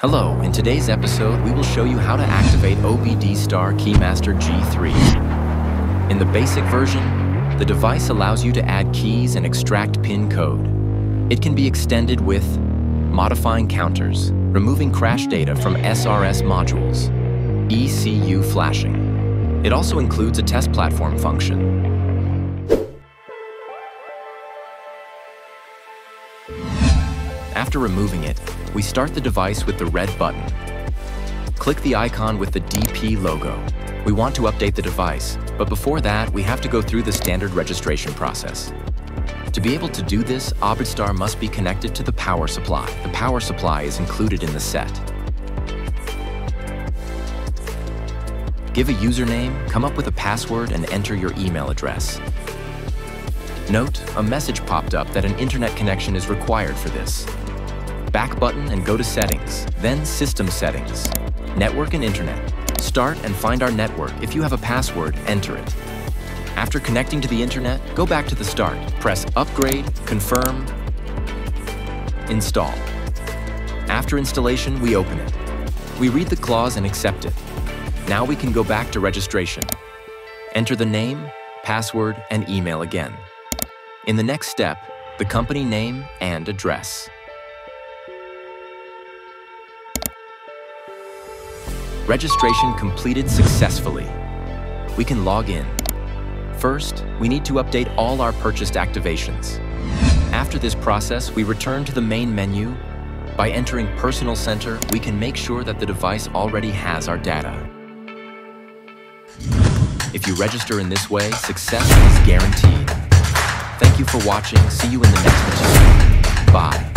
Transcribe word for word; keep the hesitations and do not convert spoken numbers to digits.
Hello, in today's episode, we will show you how to activate O B D Star Keymaster G three. In the basic version, the device allows you to add keys and extract PIN code. It can be extended with modifying counters, removing crash data from S R S modules, E C U flashing. It also includes a test platform function. After removing it, we start the device with the red button. Click the icon with the D P logo. We want to update the device, but before that, we have to go through the standard registration process. To be able to do this, O B D Star must be connected to the power supply. The power supply is included in the set. Give a username, come up with a password, and enter your email address. Note, a message popped up that an internet connection is required for this. Back button and go to Settings, then System Settings, Network and Internet. Start and find our network. If you have a password, enter it. After connecting to the internet, go back to the start. Press Upgrade, Confirm, Install. After installation, we open it. We read the clause and accept it. Now we can go back to registration. Enter the name, password, and email again. In the next step, the company name and address. Registration completed successfully. We can log in. First, we need to update all our purchased activations. After this process, we return to the main menu. By entering Personal Center, we can make sure that the device already has our data. If you register in this way, success is guaranteed. Thank you for watching. See you in the next video. Bye.